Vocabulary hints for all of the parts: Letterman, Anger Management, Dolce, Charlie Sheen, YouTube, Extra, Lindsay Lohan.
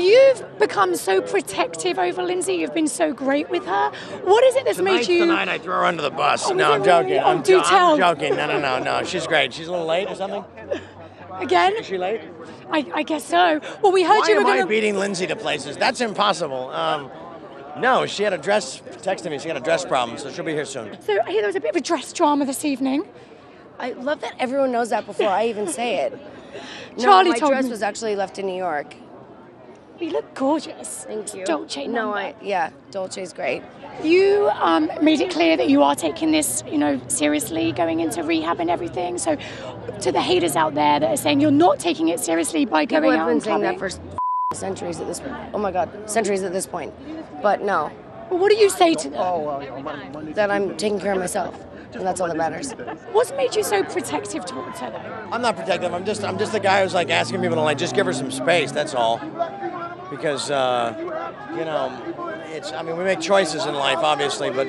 you've become so protective over Lindsay. You've been so great with her. What is it that's made you... Tonight's the night I throw her under the bus. Oh, no, I'm joking. Really? I'm joking. No. She's great. She's a little late or something? Again? Is she late? I guess so. Well, we heard you were going to... Why am I beating Lindsay to places? That's impossible. No, she had a dress... Texted me. She had a dress problem, so she'll be here soon. So I hear there was a bit of a dress drama this evening. I love that everyone knows that before I even say it. No, Charlie told me. My dress was actually left in New York. You look gorgeous. Thank you. Dolce. Dolce's great. You made it clear that you are taking this, seriously, going into rehab and everything. So, to the haters out there that are saying you're not taking it seriously by going out and clubbing. People have been saying that for centuries at this point. Oh my God, centuries at this point. But no. Well, what do you say to them? That I'm taking care of myself. And that's all that matters. What's made you so protective towards her, though? I'm not protective. I'm just the guy who's like asking people to just give her some space. That's all. Because it's. I mean, we make choices in life, obviously. But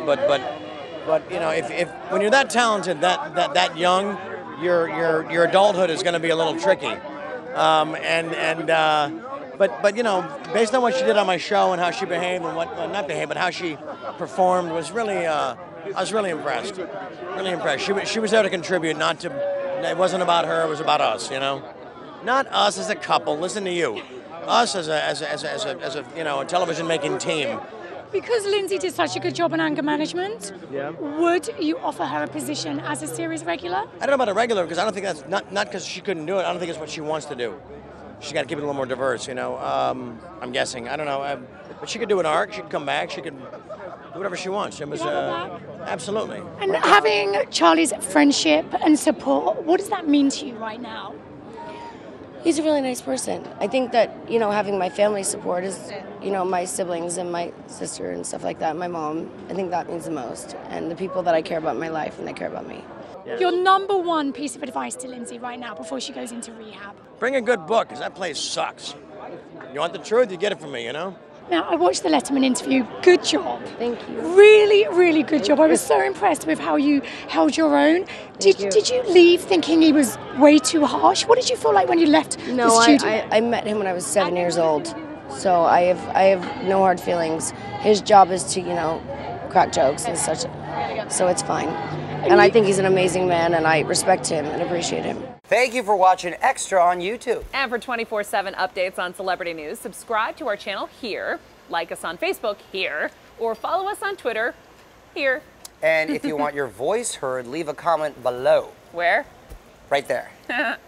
if when you're that talented, that young, your adulthood is going to be a little tricky. But based on what she did on my show and how she behaved and how she performed was really. I was really impressed. Really impressed. She was there to contribute, not to. It wasn't about her. It was about us. Not us as a couple. Listen to you. Us as a television making team. Because Lindsay did such a good job on Anger Management. Yeah. Would you offer her a position as a series regular? I don't know about a regular because I don't think that's not because she couldn't do it. I don't think it's what she wants to do. She's got to keep it a little more diverse. I'm guessing. I don't know. But she could do an arc. She could come back. She could. Whatever she wants. It was absolutely. And having Charlie's friendship and support, what does that mean to you right now? He's a really nice person. I think that having my family support is my siblings and my sister and stuff like that. My mom. I think that means the most, and the people that I care about in my life and they care about me. Yeah. Your number one piece of advice to Lindsay right now before she goes into rehab. Bring a good book, because that place sucks. You want the truth, you get it from me. Now, I watched the Letterman interview. Good job. Thank you. Really, really good job. I was so impressed with how you held your own. Did you leave thinking he was way too harsh? What did you feel like when you left the studio? I met him when I was 7 years old, so I have no hard feelings. His job is to, crack jokes and such, so it's fine. And I think he's an amazing man, and I respect him and appreciate him. Thank you for watching Extra on YouTube. And for 24/7 updates on celebrity news, subscribe to our channel here, like us on Facebook here, or follow us on Twitter here. And if you want your voice heard, leave a comment below. Where? Right there.